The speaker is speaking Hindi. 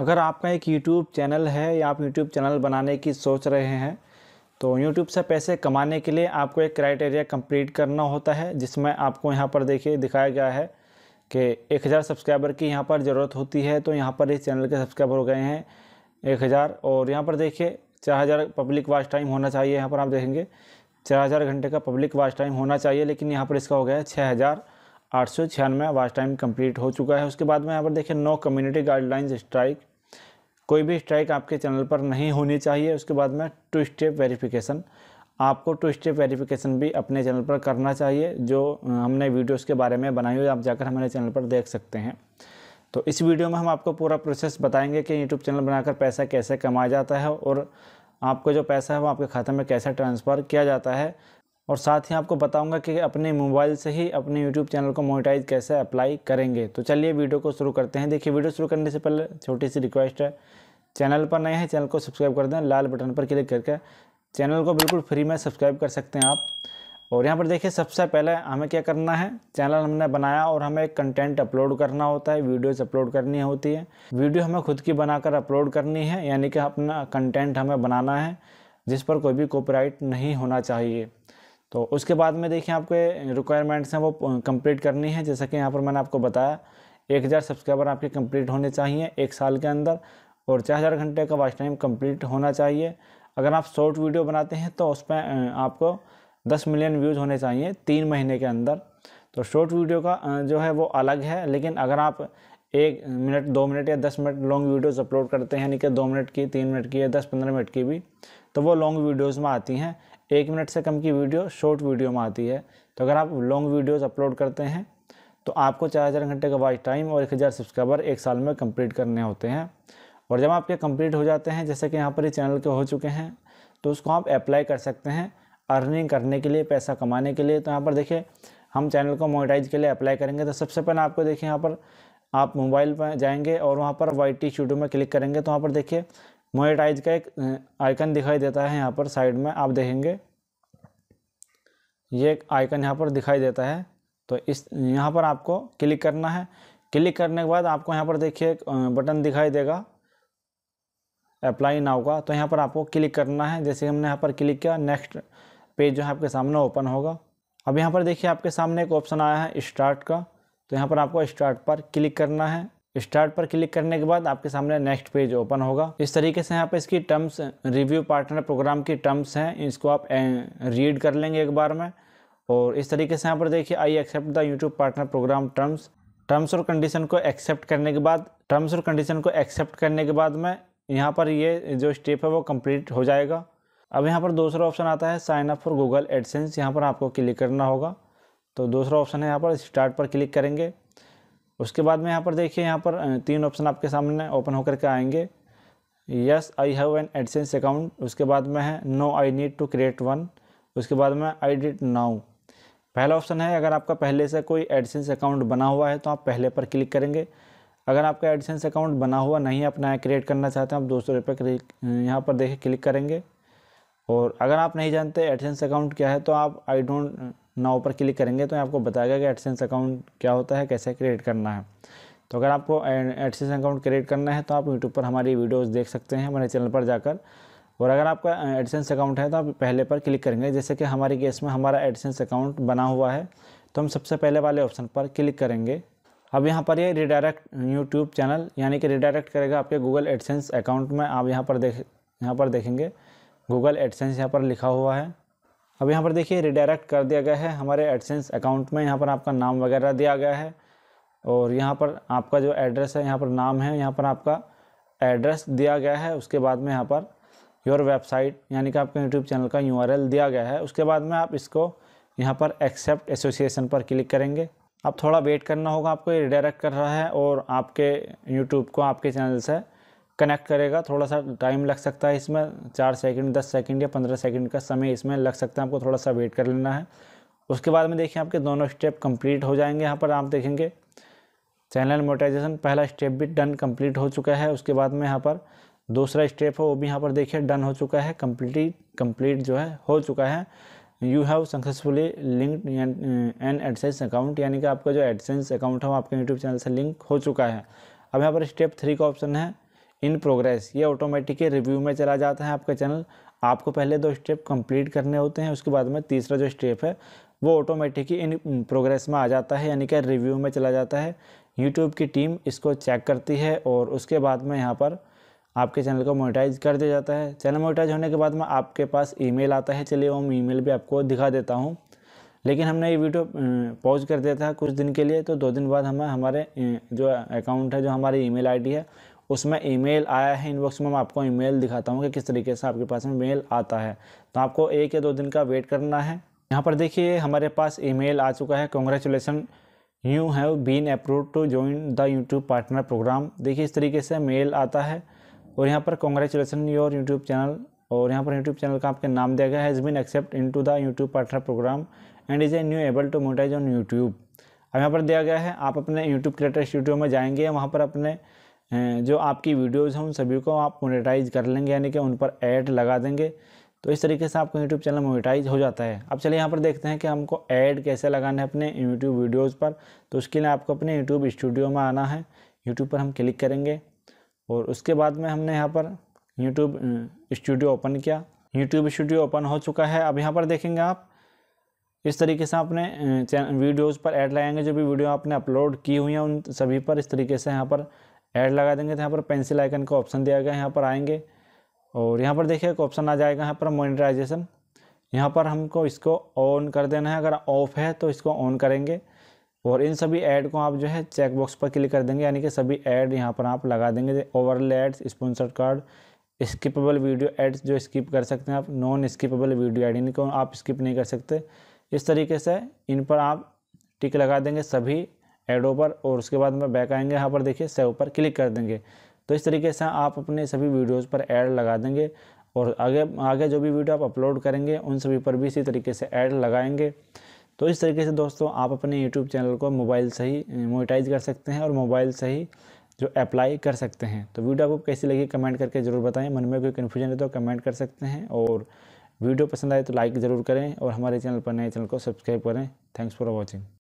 अगर आपका एक YouTube चैनल है या आप YouTube चैनल बनाने की सोच रहे हैं तो YouTube से पैसे कमाने के लिए आपको एक क्राइटेरिया कंप्लीट करना होता है, जिसमें आपको यहाँ पर देखिए दिखाया गया है कि 1000 सब्सक्राइबर की यहाँ पर ज़रूरत होती है। तो यहाँ पर इस चैनल के सब्सक्राइबर हो गए हैं 1000 और यहाँ पर देखिए 4000 पब्लिक वॉच टाइम होना चाहिए। यहाँ पर आप देखेंगे 4000 घंटे का पब्लिक वॉच टाइम होना चाहिए, लेकिन यहाँ पर इसका हो गया है 6896 वॉच टाइम कंप्लीट हो चुका है। उसके बाद में यहाँ पर देखिए नो कम्युनिटी गाइडलाइंस स्ट्राइक, कोई भी स्ट्राइक आपके चैनल पर नहीं होनी चाहिए। उसके बाद में 2 स्टेप वेरिफिकेशन, आपको 2 स्टेप वेरिफिकेशन भी अपने चैनल पर करना चाहिए, जो हमने वीडियोस के बारे में बनाई हुई आप जाकर हमारे चैनल पर देख सकते हैं। तो इस वीडियो में हम आपको पूरा प्रोसेस बताएंगे कि यूट्यूब चैनल बनाकर पैसा कैसे कमाया जाता है और आपको जो पैसा है वो आपके खाते में कैसे ट्रांसफ़र किया जाता है, और साथ ही आपको बताऊंगा कि अपने मोबाइल से ही अपने YouTube चैनल को मोनेटाइज कैसे अप्लाई करेंगे। तो चलिए वीडियो को शुरू करते हैं। देखिए वीडियो शुरू करने से पहले छोटी सी रिक्वेस्ट है, चैनल पर नए हैं चैनल को सब्सक्राइब कर दें, लाल बटन पर क्लिक करके चैनल को बिल्कुल फ्री में सब्सक्राइब कर सकते हैं आप। और यहाँ पर देखिए सबसे पहले हमें क्या करना है, चैनल हमने बनाया और हमें एक कंटेंट अपलोड करना होता है, वीडियोज़ अपलोड करनी होती है। वीडियो हमें खुद की बनाकर अपलोड करनी है, यानी कि अपना कंटेंट हमें बनाना है जिस पर कोई भी कॉपीराइट नहीं होना चाहिए। तो उसके बाद में देखिए आपके रिक्वायरमेंट्स हैं वो कंप्लीट करनी है, जैसा कि यहाँ पर मैंने आपको बताया 1000 सब्सक्राइबर आपके कंप्लीट होने चाहिए 1 साल के अंदर और 4000 घंटे का वॉच टाइम कंप्लीट होना चाहिए। अगर आप शॉर्ट वीडियो बनाते हैं तो उसमें आपको 10 मिलियन व्यूज़ होने चाहिए 3 महीने के अंदर। तो शॉर्ट वीडियो का जो है वो अलग है, लेकिन अगर आप 1 मिनट 2 मिनट या 10 मिनट लॉन्ग वीडियोज़ अपलोड करते हैं, यानी कि 2 मिनट की 3 मिनट की या 10-15 मिनट की भी, तो वो लॉन्ग वीडियोज़ में आती हैं। 1 मिनट से कम की वीडियो शॉर्ट वीडियो में आती है। तो अगर आप लॉन्ग वीडियोस अपलोड करते हैं तो आपको 4000 घंटे का वॉच टाइम और 1000 सब्सक्राइबर 1 साल में कंप्लीट करने होते हैं। और जब आपके कंप्लीट हो जाते हैं, जैसे कि यहाँ पर ये चैनल के हो चुके हैं, तो उसको आप अप्लाई कर सकते हैं अर्निंग करने के लिए, पैसा कमाने के लिए। तो यहाँ पर देखिए हम चैनल को मोनेटाइज के लिए अप्लाई करेंगे। तो सबसे पहले आपको देखिए यहाँ पर आप मोबाइल पर जाएंगे और वहाँ पर YT स्टूडियो में क्लिक करेंगे। तो वहाँ पर देखिए मोनेटाइज का एक आइकन दिखाई देता है, यहाँ पर साइड में आप देखेंगे ये एक आइकन यहाँ पर दिखाई देता है। तो इस यहाँ पर आपको क्लिक करना है। क्लिक करने के बाद आपको यहाँ पर देखिए एक बटन दिखाई देगा अप्लाई नाउ का, तो यहाँ पर आपको क्लिक करना है। जैसे हमने यहाँ पर क्लिक किया, नेक्स्ट पेज जो है आपके सामने ओपन होगा। अब यहाँ पर देखिए आपके सामने एक ऑप्शन आया है स्टार्ट का, तो यहाँ पर आपको स्टार्ट पर क्लिक करना है। स्टार्ट पर क्लिक करने के बाद आपके सामने नेक्स्ट पेज ओपन होगा। इस तरीके से यहाँ पे इसकी टर्म्स, रिव्यू पार्टनर प्रोग्राम की टर्म्स हैं, इसको आप रीड कर लेंगे एक बार में। और इस तरीके से यहाँ पर देखिए I accept the YouTube partner program terms और कंडीशन को एक्सेप्ट करने के बाद में यहाँ पर ये जो स्टेप है वो कम्प्लीट हो जाएगा। अब यहाँ पर दूसरा ऑप्शन आता है sign up for Google AdSense, यहाँ पर आपको क्लिक करना होगा। तो दूसरा ऑप्शन है यहाँ पर स्टार्ट पर क्लिक करेंगे। उसके बाद में यहाँ पर देखिए यहाँ पर 3 ऑप्शन आपके सामने ओपन होकर के आएंगे। Yes I have an AdSense account, उसके बाद में है no I need to create one, उसके बाद में आई डिड नाउ। पहला ऑप्शन है अगर आपका पहले से कोई एडसेंस अकाउंट बना हुआ है तो आप पहले पर क्लिक करेंगे। अगर आपका एडसेंस अकाउंट बना हुआ नहीं है, आप नया क्रिएट करना चाहते हैं, आप 200 रुपये यहाँ पर देखिए क्लिक करेंगे। और अगर आप नहीं जानते एडसेंस अकाउंट क्या है तो आप आई डोंट नाउ पर क्लिक करेंगे, तो आपको बताएगा कि एडसेंस अकाउंट क्या होता है, कैसे क्रिएट करना है। तो अगर आपको एडसेंस अकाउंट क्रिएट करना है तो आप यूट्यूब पर हमारी वीडियोस देख सकते हैं हमारे चैनल पर जाकर। और अगर आपका एडसेंस अकाउंट है तो आप पहले पर क्लिक करेंगे। जैसे कि हमारे केस में हमारा एडसेंस अकाउंट बना हुआ है तो हम सबसे पहले वाले ऑप्शन पर क्लिक करेंगे। अब यहाँ पर ये रिडायरेक्ट यूट्यूब चैनल यानी कि रिडायरेक्ट करेगा आपके गूगल एडसेंस अकाउंट में। आप यहाँ पर देखेंगे गूगल एडसेंस यहाँ पर लिखा हुआ है। अब यहाँ पर देखिए रिडायरेक्ट कर दिया गया है हमारे एडसेंस अकाउंट में। यहाँ पर आपका नाम वगैरह दिया गया है और यहाँ पर आपका जो एड्रेस है, यहाँ पर नाम है, यहाँ पर आपका एड्रेस दिया गया है। उसके बाद में यहाँ पर योर वेबसाइट यानी कि आपके यूट्यूब चैनल का URL दिया गया है। उसके बाद में आप इसको यहाँ पर एक्सेप्ट एसोसिएशन पर क्लिक करेंगे। अब थोड़ा वेट करना होगा, आपको ये रिडायरेक्ट कर रहा है और आपके यूट्यूब को आपके चैनल से कनेक्ट करेगा। थोड़ा सा टाइम लग सकता है इसमें, 4 सेकंड 10 सेकंड या 15 सेकंड का समय इसमें लग सकता है, आपको थोड़ा सा वेट कर लेना है। उसके बाद में देखिए आपके दोनों स्टेप कंप्लीट हो जाएंगे। यहाँ पर आप देखेंगे चैनल मोनेटाइजेशन पहला स्टेप भी डन कंप्लीट हो चुका है। उसके बाद में यहाँ पर दूसरा स्टेप है वो भी यहाँ पर देखिए डन हो चुका है, कंप्लीट जो है हो चुका है। You have successfully linked an AdSense account यानी कि आपका जो एडसेंस अकाउंट है वो आपके यूट्यूब चैनल से लिंक हो चुका है। अब यहाँ पर स्टेप 3 का ऑप्शन है इन प्रोग्रेस, ये ऑटोमेटिक रिव्यू में चला जाता है आपका चैनल। आपको पहले दो स्टेप कंप्लीट करने होते हैं, उसके बाद में तीसरा जो स्टेप है वो ऑटोमेटिक इन प्रोग्रेस में आ जाता है, यानी कि रिव्यू में चला जाता है। यूट्यूब की टीम इसको चेक करती है और उसके बाद में यहाँ पर आपके चैनल को मोनेटाइज कर दिया जाता है। चैनल मोनेटाइज होने के बाद में आपके पास ईमेल आता है। चलिए हम ईमेल भी आपको दिखा देता हूँ, लेकिन हमने ये वीडियो पॉज कर दिया था कुछ दिन के लिए, तो 2 दिन बाद हमें हमारे जो अकाउंट है, जो हमारी ईमेल आईडी है, उसमें ईमेल आया है इनबॉक्स में। मैं आपको ईमेल दिखाता हूँ कि किस तरीके से आपके पास में मेल आता है। तो आपको 1 या 2 दिन का वेट करना है। यहाँ पर देखिए हमारे पास ईमेल आ चुका है, congratulation you have been approved to join the YouTube partner program. देखिए इस तरीके से मेल आता है और यहाँ पर कॉन्ग्रेचुलेसन योर यूट्यूब चैनल, और यहाँ पर यूट्यूब चैनल का आपके नाम दिया गया है, has been accept into the YouTube partner program and is a new able to monetize on YouTube. अब यहाँ पर दिया गया है आप अपने यूट्यूब क्रिएटर स्टूडियो में जाएंगे, वहाँ पर अपने जो आपकी वीडियोज़ हैं उन सभी को आप मोनेटाइज कर लेंगे, यानी कि उन पर ऐड लगा देंगे। तो इस तरीके से आपका यूट्यूब चैनल मोनेटाइज हो जाता है। अब चलिए यहाँ पर देखते हैं कि हमको ऐड कैसे लगाना है अपने यूट्यूब वीडियोज़ पर। तो उसके लिए आपको अपने यूट्यूब स्टूडियो में आना है, यूट्यूब पर हम क्लिक करेंगे और उसके बाद में हमने यहाँ पर YouTube स्टूडियो ओपन किया। YouTube स्टूडियो ओपन हो चुका है। अब यहाँ पर देखेंगे आप इस तरीके से आपने वीडियोज़ पर ऐड लगाएंगे, जो भी वीडियो आपने अपलोड की हुई हैं उन सभी पर इस तरीके से यहाँ पर ऐड लगा देंगे। तो यहाँ पर पेंसिल आइकन का ऑप्शन दिया गया है, यहाँ पर आएंगे और यहाँ पर देखिए एक ऑप्शन आ जाएगा यहाँ पर मोनेटाइजेशन। यहाँ पर हमको इसको ऑन कर देना है, अगर ऑफ है तो इसको ऑन करेंगे और इन सभी ऐड को आप जो है चेकबॉक्स पर क्लिक कर देंगे, यानी कि सभी ऐड यहाँ पर आप लगा देंगे। Overlay ads, sponsored card, skippable video ads जो स्किप कर सकते हैं आप, नॉन स्किपेबल वीडियो एड इनको आप स्किप नहीं कर सकते। इस तरीके से इन पर आप टिक लगा देंगे सभी ऐडों पर और उसके बाद में बैक आएंगे, यहाँ पर देखिए सेव पर क्लिक कर देंगे। तो इस तरीके से आप अपने सभी वीडियोज़ पर ऐड लगा देंगे और आगे जो भी वीडियो आप अपलोड करेंगे उन सभी पर भी इसी तरीके से ऐड लगाएंगे। तो इस तरीके से दोस्तों आप अपने YouTube चैनल को मोबाइल से ही मोनेटाइज कर सकते हैं और मोबाइल से ही जो अप्लाई कर सकते हैं। तो वीडियो आपको कैसी लगी कमेंट करके ज़रूर बताएं, मन में कोई कन्फ्यूजन है तो कमेंट कर सकते हैं, और वीडियो पसंद आए तो लाइक ज़रूर करें और हमारे चैनल पर नए चैनल को सब्सक्राइब करें। Thanks for watching.